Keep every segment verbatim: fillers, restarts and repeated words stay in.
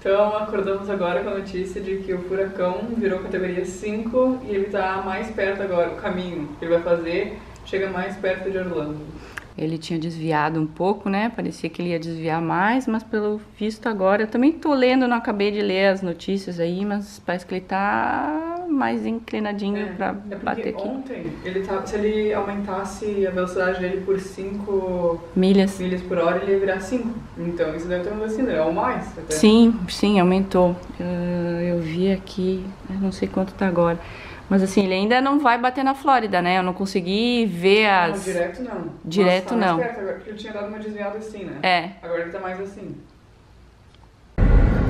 Então acordamos agora com a notícia de que o furacão virou categoria cinco e ele está mais perto agora, o caminho que ele vai fazer chega mais perto de Orlando. Ele tinha desviado um pouco, né? Parecia que ele ia desviar mais, mas pelo visto agora... Eu também tô lendo, não acabei de ler as notícias aí, mas parece que ele tá mais inclinadinho é, pra é bater aqui. Ontem, ele tá, se ele aumentasse a velocidade dele por cinco milhas. milhas por hora, ele ia virar cinco. Então, isso deve ter um acelerador, ou mais até. Sim, sim, aumentou. Eu, eu vi aqui, eu não sei quanto tá agora. Mas assim, ele ainda não vai bater na Flórida, né? Eu não consegui ver as... Não, direto não. Direto Nossa, tá não. Agora, porque ele tinha dado uma desviada assim, né? É. Agora ele tá mais assim.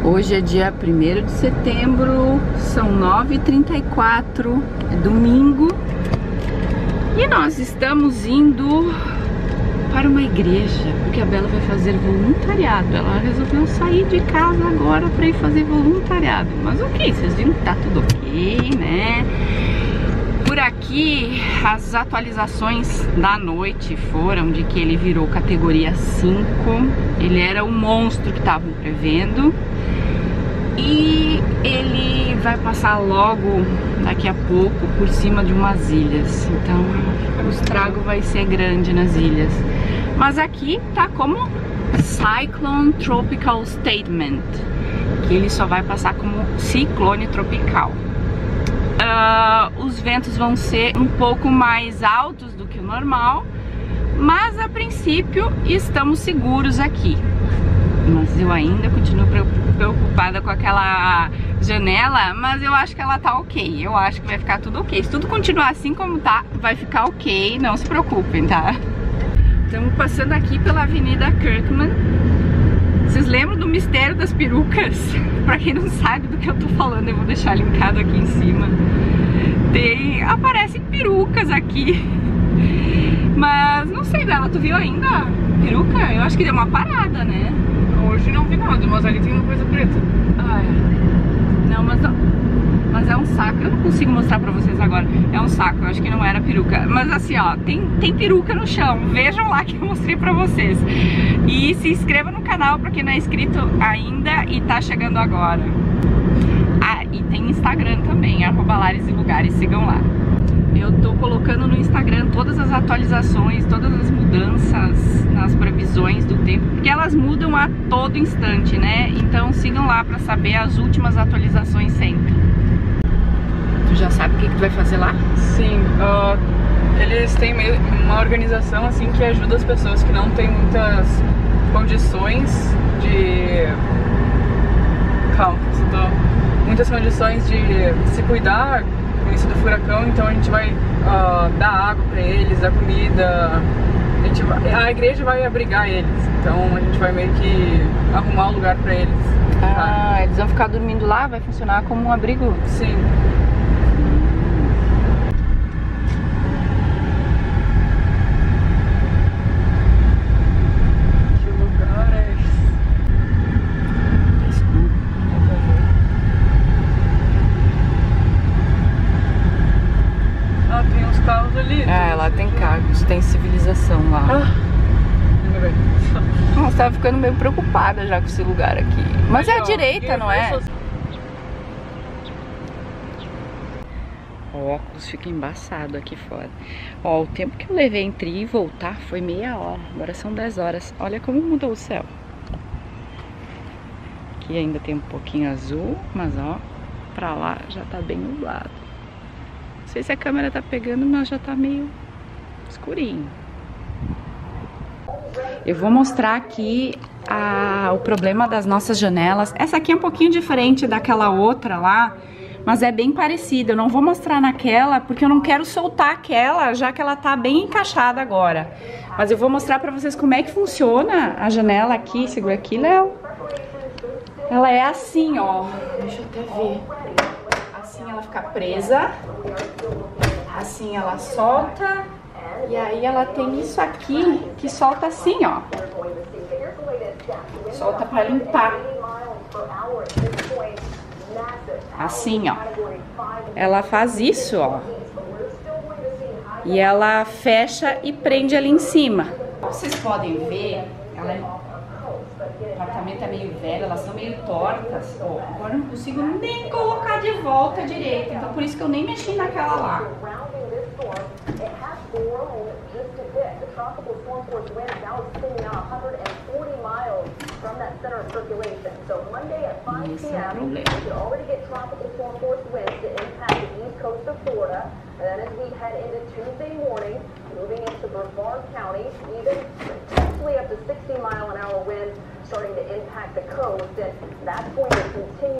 Hoje é dia primeiro de setembro, são nove e trinta e quatro, é domingo. E nós estamos indo para uma igreja, porque a Bella vai fazer voluntariado. Ela resolveu sair de casa agora para ir fazer voluntariado. Mas ok, vocês viram que tá tudo ok, né? Por aqui, as atualizações da noite foram de que ele virou categoria cinco. Ele era o monstro que estavam prevendo. E ele vai passar logo, daqui a pouco, por cima de umas ilhas. Então o estrago vai ser grande nas ilhas. Mas aqui tá como Cyclone Tropical Statement, que ele só vai passar como ciclone tropical. Uh, os ventos vão ser um pouco mais altos do que o normal, mas a princípio estamos seguros aqui. Mas eu ainda continuo preocupada com aquela janela, mas eu acho que ela tá ok. Eu acho que vai ficar tudo ok. Se tudo continuar assim como tá, vai ficar ok. Não se preocupem, tá? Estamos passando aqui pela Avenida Kirkman. Vocês lembram do mistério das perucas? Pra quem não sabe do que eu tô falando, eu vou deixar linkado aqui em cima. Tem... Aparecem perucas aqui. Mas não sei, Bela, tu viu ainda peruca? Eu acho que deu uma parada, né? Hoje não vi nada, mas ali tem uma coisa preta. Ah, é. Não, mas, mas é um saco. Eu não consigo mostrar pra vocês agora. É um saco, eu acho que não era peruca. Mas assim, ó, tem, tem peruca no chão. Vejam lá que eu mostrei pra vocês. E se inscreva no canal pra quem não é inscrito ainda e tá chegando agora. Ah, e tem Instagram também, arroba Lares e Lugares, sigam lá. Eu tô colocando no Instagram todas as atualizações, todas as mudanças nas previsões do tempo, porque elas mudam a todo instante, né? Então sigam lá pra saber as últimas atualizações sempre. Tu já sabe o que, que tu vai fazer lá? Sim, uh, eles têm uma organização assim que ajuda as pessoas que não têm muitas condições de... Calma, tô... muitas condições de se cuidar do furacão, então a gente vai uh, dar água para eles, dar comida, a, gente vai, a igreja vai abrigar eles, então a gente vai meio que arrumar um lugar para eles. Ah, tá? Eles vão ficar dormindo lá, vai funcionar como um abrigo? Sim. Tem civilização lá. Ah. Nossa, tava ficando meio preocupada já com esse lugar aqui. Mas não, é a direita, não é? Só... O óculos fica embaçado aqui fora. Ó, o tempo que eu levei entre ir e voltar foi meia hora. Agora são dez horas. Olha como mudou o céu. Aqui ainda tem um pouquinho azul, mas ó, pra lá já tá bem nublado. Não sei se a câmera tá pegando, mas já tá meio... escurinho. Eu vou mostrar aqui a, o problema das nossas janelas. Essa aqui é um pouquinho diferente daquela outra lá, mas é bem parecida. Eu não vou mostrar naquela porque eu não quero soltar aquela, já que ela tá bem encaixada agora. Mas eu vou mostrar pra vocês como é que funciona a janela aqui. Segura aqui, Léo. Ela é assim, ó. Deixa eu até ver. Assim ela fica presa. Assim ela solta. E aí ela tem isso aqui que solta assim, ó. Solta pra limpar. Assim, ó. Ela faz isso, ó. E ela fecha e prende ali em cima. Vocês podem ver, ela é minha tá meio velha, elas são meio tortas. Ó, agora eu não consigo nem colocar de volta direito. Então por isso que eu nem mexi naquela lá. Esse é o problema. And then as we head into Tuesday morning, moving into Brevard County, even potentially up to sixty mile an hour wind starting to impact the coast, and that's going to continue.